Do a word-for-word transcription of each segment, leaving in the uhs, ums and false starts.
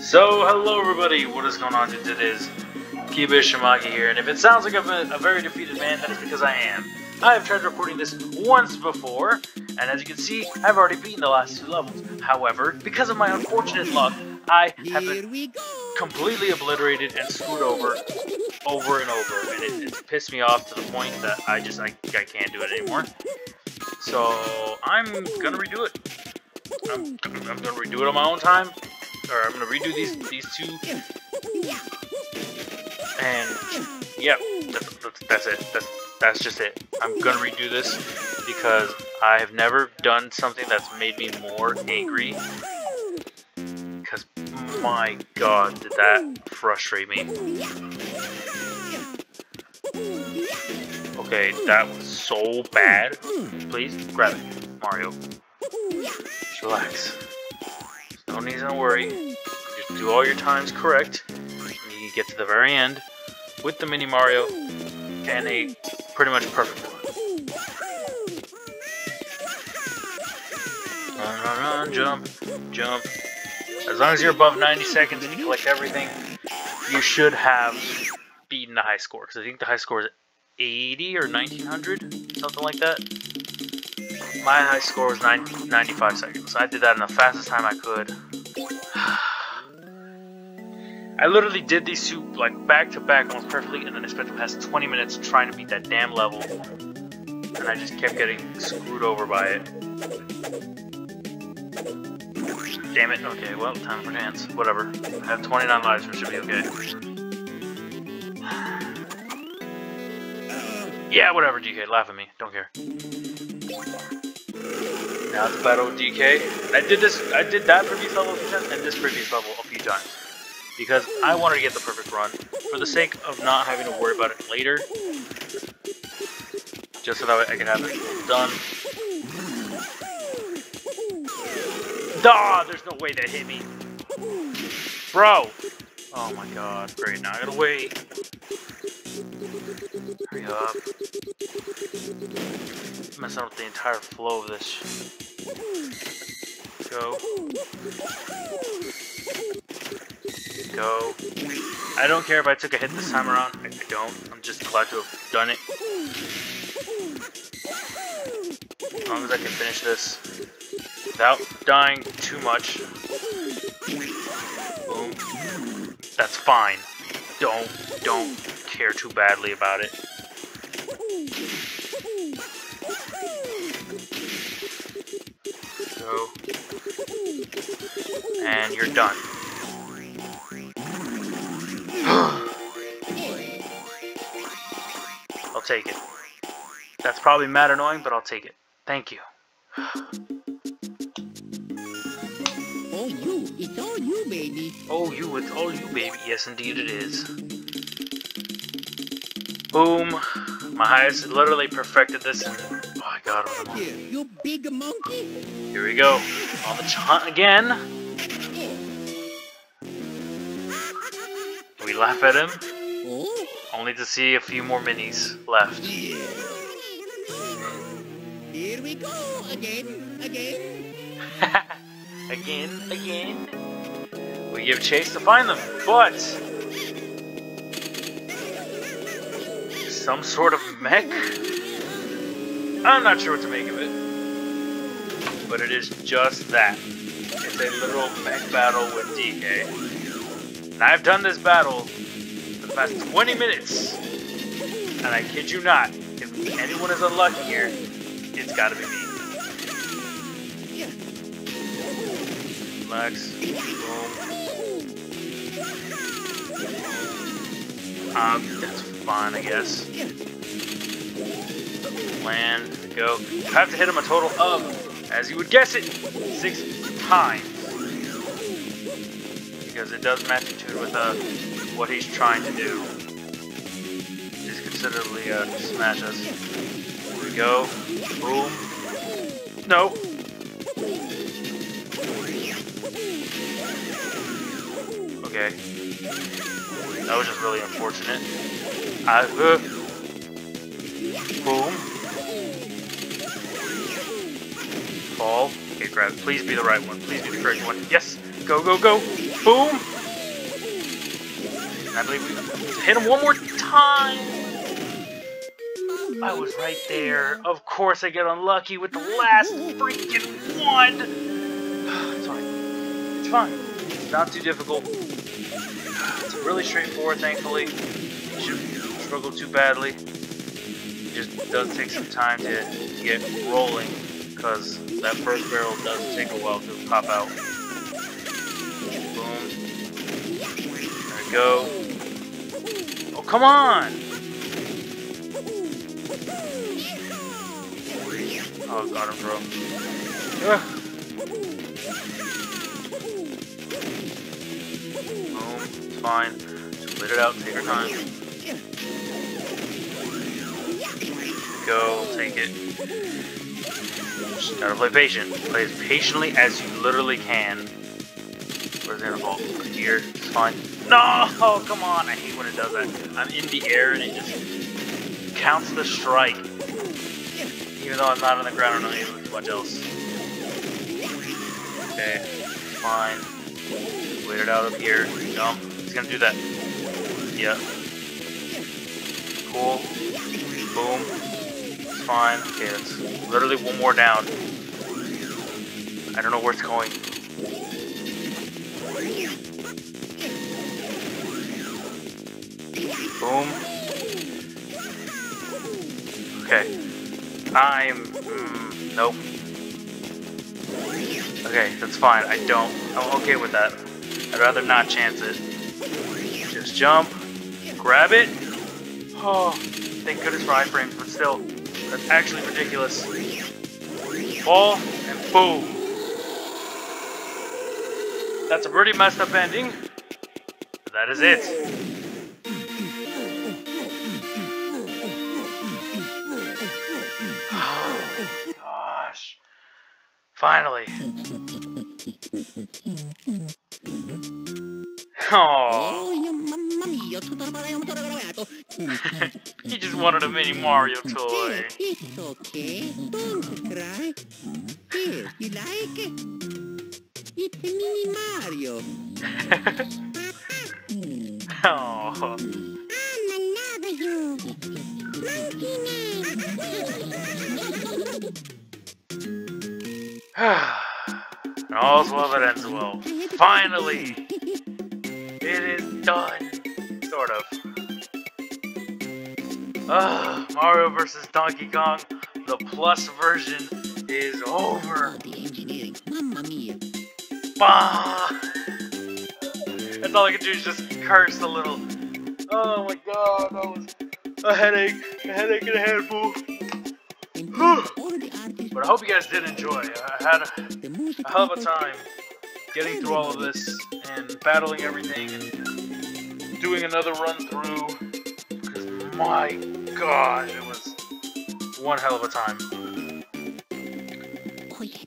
So, hello everybody, what is going on? It is Kiba Shimagi here, and if it sounds like I'm a, a very defeated man, that is because I am. I have tried recording this once before, and as you can see, I've already beaten the last two levels. However, because of my unfortunate luck, I have been completely obliterated and screwed over, over and over, and it, it's pissed me off to the point that I just, I, I can't do it anymore. So, I'm gonna redo it. I'm, I'm gonna redo it on my own time, or I'm gonna redo these these two, and yeah, that's, that's it. That's that's just it. I'm gonna redo this because I have never done something that's made me more angry. Because my God, did that frustrate me? Okay, that was so bad. Please grab it, Mario. Relax. No need to worry. Just do all your times correct, and you can get to the very end with the Mini Mario and a pretty much perfect one. Run, run, run, jump, jump. As long as you're above ninety seconds and you collect everything, you should have beaten the high score. Because I think the high score is eighty or nineteen hundred, something like that. My high score was ninety, ninety-five seconds. I did that in the fastest time I could. I literally did these two like back to back almost perfectly, and then I spent the past twenty minutes trying to beat that damn level, and I just kept getting screwed over by it. Damn it. Okay, well, time for dance. Whatever. I have twenty-nine lives, which should be okay. Yeah, whatever, D K. Laugh at me. Don't care. Now it's battle with D K. I did this, I did that previous level a few times, and this previous level a few times, because I wanted to get the perfect run for the sake of not having to worry about it later, just so that I could have it done. Duh, there's no way that hit me, bro. Oh my God! Great, now I gotta wait. Hurry up! Messing up the entire flow of this. Go. Go. I don't care if I took a hit this time around. I don't. I'm just glad to have done it. As long as I can finish this without dying too much. Boom. That's fine. Don't, don't care too badly about it. Go. And you're done. I'll take it. That's probably mad annoying, but I'll take it. Thank you. Oh, you. It's all you, baby. Oh, you. It's all you, baby. Yes, indeed it is. Boom. My highest literally perfected this and... oh, I got him. Here, you big monkey. Here we go. On the hunt again. We laugh at him. Only to see a few more minis left. Here we go. Again. Again. Again. Again. We give chase to find them, but... some sort of mech? I'm not sure what to make of it, but it is just that. It's a literal mech battle with D K. And I've done this battle for the past twenty minutes, and I kid you not, if anyone is unlucky here, it's gotta be me. Relax. Boom. Um, that's fine, I guess. Land, go. I have to hit him a total of, as you would guess it, six times. Because it does match in tune with uh, what he's trying to do. He's considerably uh, smash us. Here we go. Boom. No. Okay. That was just really unfortunate. I, uh, boom. Fall. Okay, grab it. Please be the right one. Please be the correct one. Yes! Go, go, go! Boom! I believe we hit him one more time! I was right there. Of course I get unlucky with the last freaking one! It's fine. It's fine. It's not too difficult. It's really straightforward, thankfully. You shouldn't struggle too badly. It just does take some time to get rolling, because that first barrel does take a while to pop out. Boom. There we go. Oh, come on! Oh, got him, bro. Ugh. Boom. It's fine. Split it out. Take your time. Go. Take it. Just gotta play patient. Play as patiently as you literally can. Where's the ball? Here. It's fine. No! Oh, come on! I hate when it does that. I'm in the air and it just counts the strike. Even though I'm not on the ground, I'm not able to do much else. Okay, fine. Wait it out up here. Jump. It's gonna do that. Yeah. Cool. Boom. It's fine. Okay, that's literally one more down. I don't know where it's going. Boom. Okay. I'm... Mm, nope. Okay, that's fine. I don't... I'm okay with that. I'd rather not chance it. Just jump. Grab it. Oh, thank goodness for iframes, but still. That's actually ridiculous. Ball, and boom. That's a pretty messed up ending. That is it. Finally. Aww. He just wanted a Mini Mario toy. It's okay. Don't cry. Here, you like it? It's a Mini Mario. Aww. I'm another you. Monkey man. And all's well that ends well. Finally! It is done! Sort of. Ugh, Mario versus Donkey Kong, the plus version is over! Bah! That's all I can do is just curse a little. Oh my god, that was a headache, a headache and a handful. But I hope you guys did enjoy. I had a, a hell of a time getting through all of this and battling everything and doing another run through. Because my gosh, it was one hell of a time.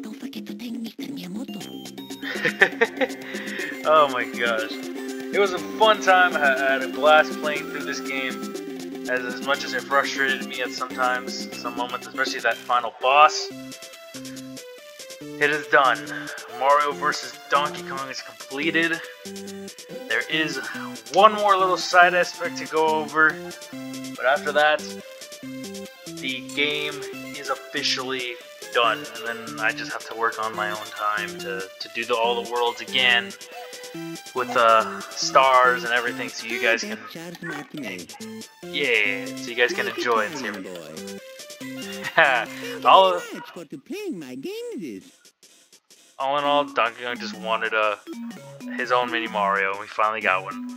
Don't forget to thank Mister Miyamoto. Oh my gosh. It was a fun time. I had a blast playing through this game. As, as much as it frustrated me at sometimes, some moments, especially that final boss, it is done. Mario versus Donkey Kong is completed. There is one more little side aspect to go over, but after that, the game is officially done. And then I just have to work on my own time to, to do the, all the worlds again. With uh, stars and everything, so you guys can, yeah, so you guys can enjoy it. all, of... all in all, Donkey Kong just wanted uh, his own Mini Mario, and we finally got one.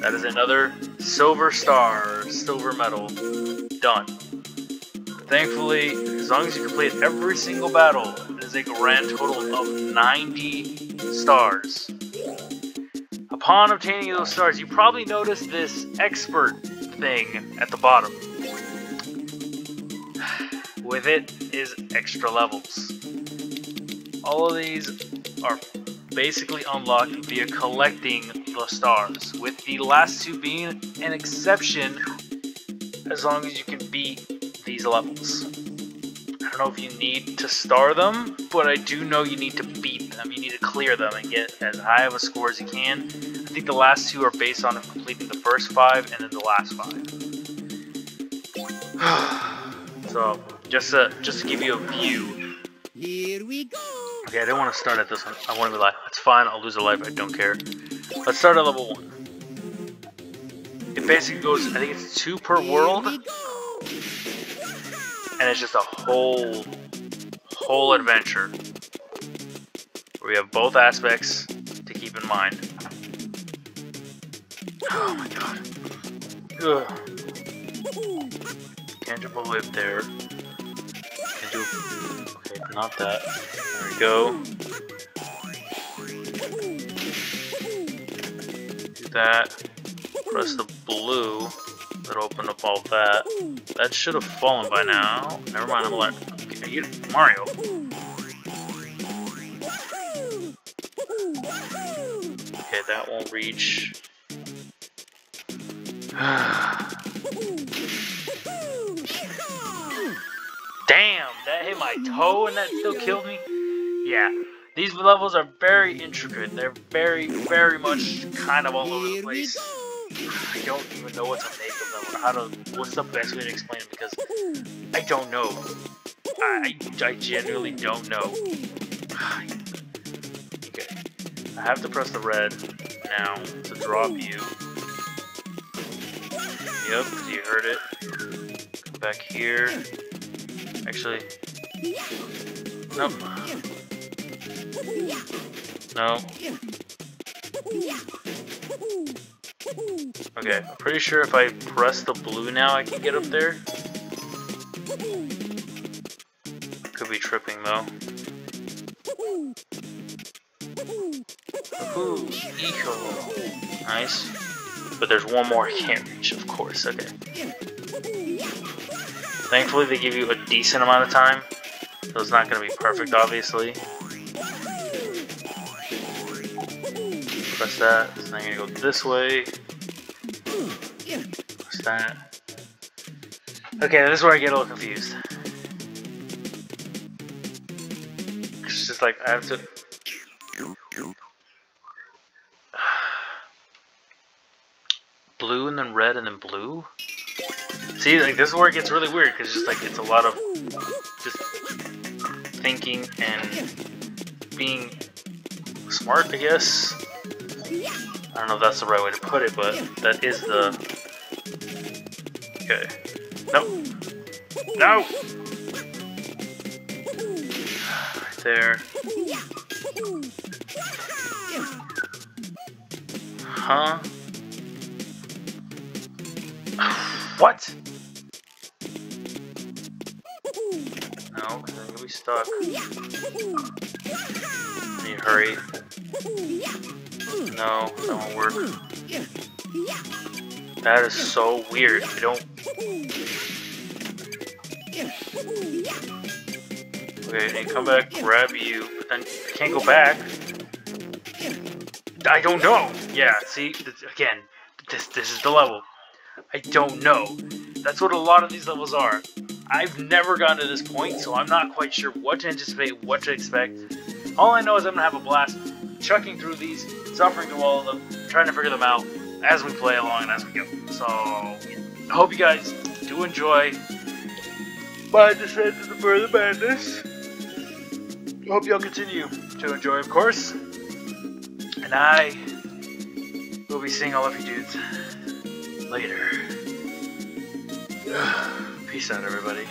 That is another silver star, silver medal, done. Thankfully, as long as you complete every single battle, a grand total of ninety stars. Upon obtaining those stars, you probably noticed this expert thing at the bottom. With it is extra levels. All of these are basically unlocked via collecting the stars, with the last two being an exception as long as you can beat these levels. know if you need to star them, but I do know you need to beat them. You need to clear them and get as high of a score as you can. I think the last two are based on completing the first five and then the last five. So, just to, just to give you a view. Here we go. Okay, I didn't want to start at this one. I want to be live. It's fine, I'll lose a life, I don't care. Let's start at level one. It basically goes, I think it's two per world. And it's just a whole, whole adventure. Where we have both aspects to keep in mind. Oh my god. Ugh. Can't jump all the way up there. Can't do it. Okay, not that. There we go. Do that. Press the blue. That'll open up all that. That should have fallen by now. Never mind, I'm like, okay, you, Mario. Okay, that won't reach. Damn, that hit my toe and that still killed me? Yeah, these levels are very intricate. They're very, very much kind of all over the place. I don't even know what to make of them, or how to, what's the best way to explain it, because I don't know. I, I genuinely don't know. Okay, I have to press the red now to drop you. Yep, you heard it. Come back here. Actually, nope. No. Okay, I'm pretty sure if I press the blue now I can get up there. Could be tripping though. Ooh, eco. Nice. But there's one more I can't reach, of course. Okay. Thankfully they give you a decent amount of time. So it's not going to be perfect, obviously. Press that, so I'm going to go this way. Press that. Okay, this is where I get a little confused. It's just like, I have to... blue and then red and then blue? See, like, this is where it gets really weird, because it's just like, it's a lot of just thinking and being smart, I guess. I don't know if that's the right way to put it, but that is the... Okay. Nope. No! Right there. Huh? What? No, because I'm going to be stuck. I need to hurry. No, that won't work. That is so weird. I don't... Okay, I need to come back, grab you, but then I can't go back. I don't know! Yeah, see? Again, this, this is the level. I don't know. That's what a lot of these levels are. I've never gotten to this point, so I'm not quite sure what to anticipate, what to expect. All I know is I'm gonna have a blast chucking through these, suffering through all of them, trying to figure them out as we play along and as we go. So, yeah. I hope you guys do enjoy my descent into further madness. I hope y'all continue to enjoy, of course. And I will be seeing all of you dudes later. Peace out, everybody.